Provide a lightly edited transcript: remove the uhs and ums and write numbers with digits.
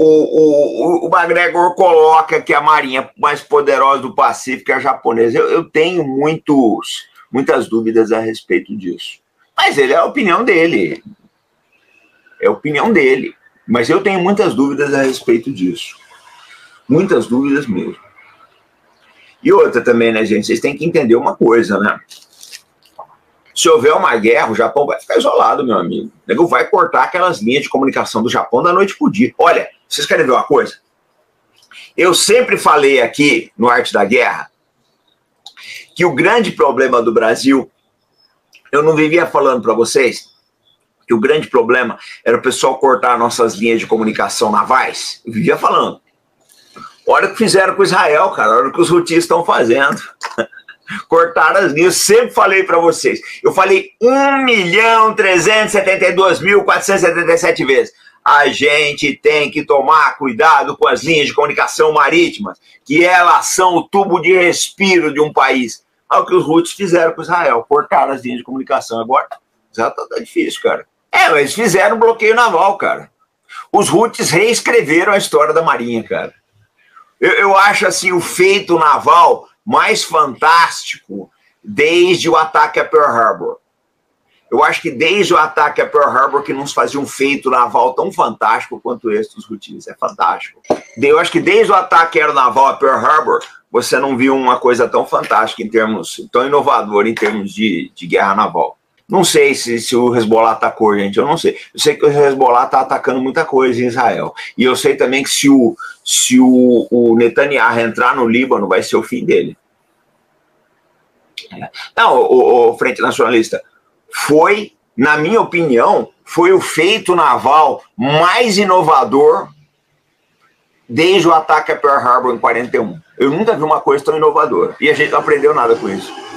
O MacGregor coloca que a marinha mais poderosa do Pacífico é a japonesa. Eu tenho muitas dúvidas a respeito disso. Mas ele é a opinião dele. É a opinião dele. Mas eu tenho muitas dúvidas a respeito disso. Muitas dúvidas mesmo. E outra também, né, gente? Vocês têm que entender uma coisa, né? Se houver uma guerra, o Japão vai ficar isolado, meu amigo. Ele vai cortar aquelas linhas de comunicação do Japão da noite pro dia. Olha, vocês querem ver uma coisa? Eu sempre falei aqui no Arte da Guerra que o grande problema do Brasil... Eu não vivia falando para vocês que o grande problema era o pessoal cortar nossas linhas de comunicação navais? Eu vivia falando. Olha o que fizeram com Israel, cara. Olha o que os hutis estão fazendo. Cortaram as linhas. Eu sempre falei para vocês. Eu falei 1.372.477 vezes. A gente tem que tomar cuidado com as linhas de comunicação marítimas, que elas são o tubo de respiro de um país. Olha o que os hutis fizeram com Israel. Cortaram as linhas de comunicação. Agora já tá difícil, cara. É, mas fizeram um bloqueio naval, cara. Os hutis reescreveram a história da marinha, cara. Eu acho, assim, o feito naval mais fantástico desde o ataque a Pearl Harbor. Eu acho que desde o ataque a Pearl Harbor que não se fazia um feito naval tão fantástico quanto esse dos hutis. É fantástico. Eu acho que desde o ataque aeronaval a Pearl Harbor você não viu uma coisa tão fantástica em termos, tão inovadora em termos de guerra naval. Não sei se o Hezbollah atacou, gente, eu não sei. Eu sei que o Hezbollah está atacando muita coisa em Israel. E eu sei também que se o Netanyahu entrar no Líbano, vai ser o fim dele. Não, o Frente Nacionalista, foi, na minha opinião, foi o feito naval mais inovador desde o ataque a Pearl Harbor em 1941. Eu nunca vi uma coisa tão inovadora. E a gente não aprendeu nada com isso.